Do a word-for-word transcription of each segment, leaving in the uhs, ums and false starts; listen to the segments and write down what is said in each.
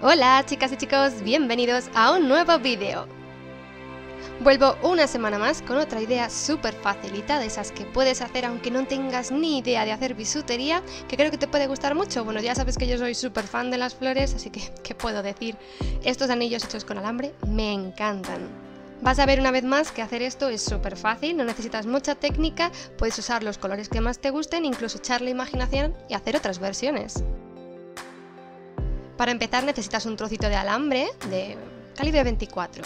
Hola chicas y chicos, bienvenidos a un nuevo vídeo. Vuelvo una semana más con otra idea súper facilita, de esas que puedes hacer aunque no tengas ni idea de hacer bisutería, que creo que te puede gustar mucho. Bueno, ya sabes que yo soy súper fan de las flores, así que, ¿qué puedo decir? Estos anillos hechos con alambre me encantan. Vas a ver una vez más que hacer esto es súper fácil, no necesitas mucha técnica, puedes usar los colores que más te gusten, incluso echarle imaginación y hacer otras versiones. Para empezar necesitas un trocito de alambre de calibre veinticuatro.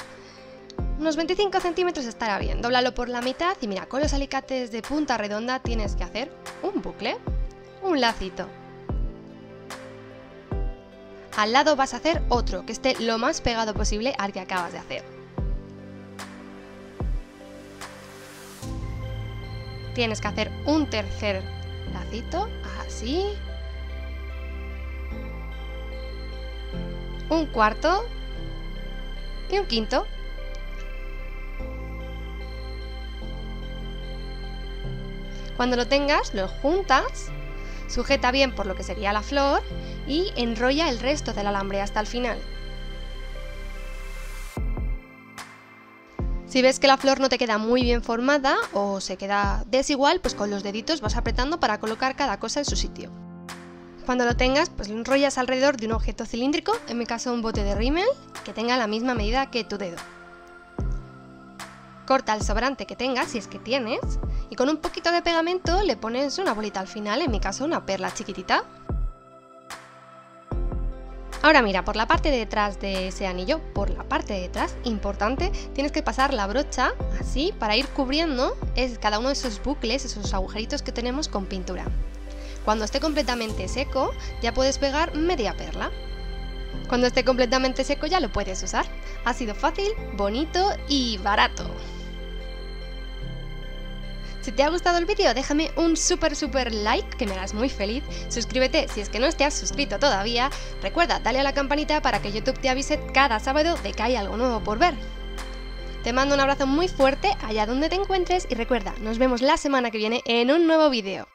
Unos veinticinco centímetros estará bien, dóblalo por la mitad y mira, con los alicates de punta redonda tienes que hacer un bucle, un lacito. Al lado vas a hacer otro, que esté lo más pegado posible al que acabas de hacer. Tienes que hacer un tercer lacito, así. Un cuarto. Y un quinto. Cuando lo tengas, lo juntas, sujeta bien por lo que sería la flor y enrolla el resto del alambre hasta el final. Si ves que la flor no te queda muy bien formada o se queda desigual, pues con los deditos vas apretando para colocar cada cosa en su sitio. Cuando lo tengas, pues lo enrollas alrededor de un objeto cilíndrico, en mi caso un bote de rímel, que tenga la misma medida que tu dedo. Corta el sobrante que tengas, si es que tienes, y con un poquito de pegamento le pones una bolita al final, en mi caso una perla chiquitita. Ahora mira, por la parte de detrás de ese anillo, por la parte de detrás, importante, tienes que pasar la brocha así para ir cubriendo es cada uno de esos bucles, esos agujeritos que tenemos con pintura. Cuando esté completamente seco ya puedes pegar media perla. Cuando esté completamente seco ya lo puedes usar. Ha sido fácil, bonito y barato. Si te ha gustado el vídeo, déjame un súper súper like, que me harás muy feliz. Suscríbete si es que no te has suscrito todavía. Recuerda, dale a la campanita para que YouTube te avise cada sábado de que hay algo nuevo por ver. Te mando un abrazo muy fuerte allá donde te encuentres y recuerda, nos vemos la semana que viene en un nuevo vídeo.